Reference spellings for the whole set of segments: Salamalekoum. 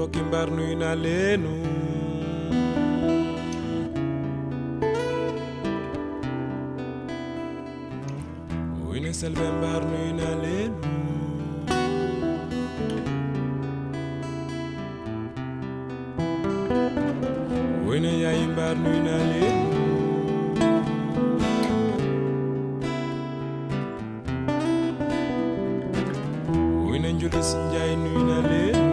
Mbokimbarnu inalenu Uine selvembarnu inalenu Uine yaimbarnu inalenu Uine njulis njainu inalenu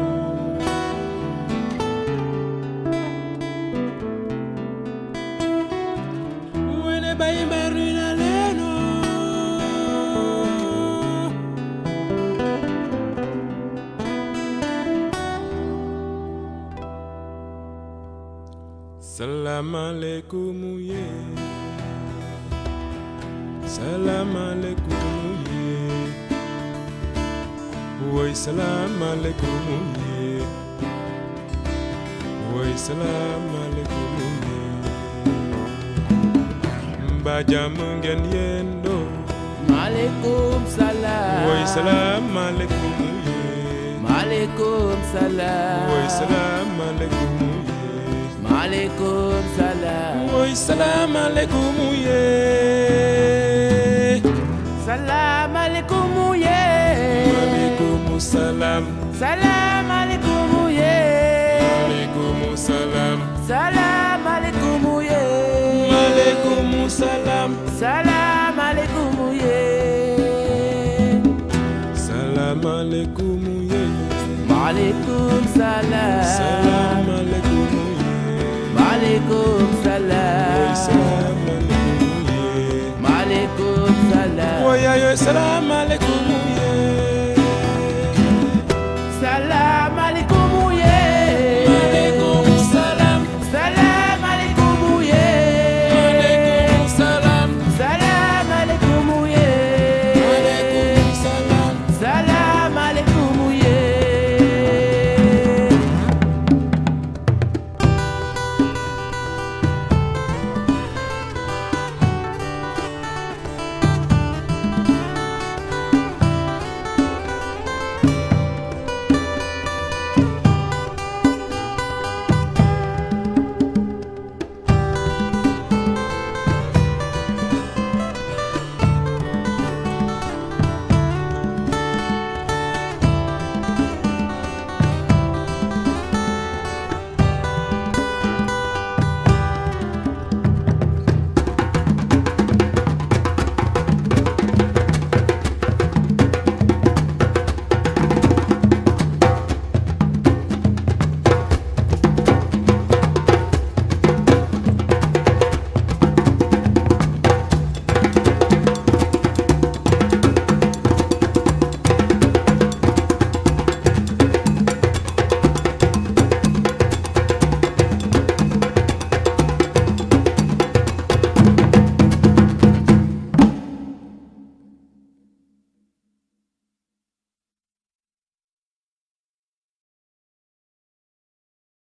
Salamalekoum ye, Salamalekoum ye, woy Salamalekoum ye, woy Salamalekoum ye. Mba jàmm ngeen yendoo, malekoum salam, woy Salamalekoum ye, malekoum salam, woy Salamalekoum ye. Malekoum salam, woy salamalekoum ye, salamalekoum ye, malekoum salam, salamalekoum ye, malekoum salam, salamalekoum ye, malekoum salam, salamalekoum ye, salamalekoum ye, malekoum salam, salamalekoum ye. Malekoum salam, malekoum salam, woy ayo salam malekoum.